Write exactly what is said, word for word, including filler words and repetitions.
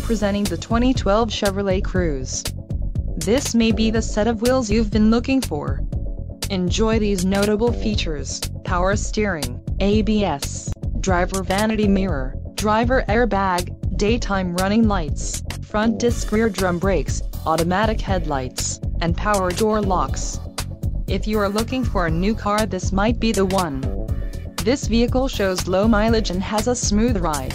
Presenting the twenty twelve Chevrolet Cruze. This may be the set of wheels you've been looking for. Enjoy these notable features: power steering, A B S, driver vanity mirror, driver airbag, daytime running lights, front disc rear drum brakes, automatic headlights, and power door locks. If you are looking for a new car, this might be the one. This vehicle shows low mileage and has a smooth ride.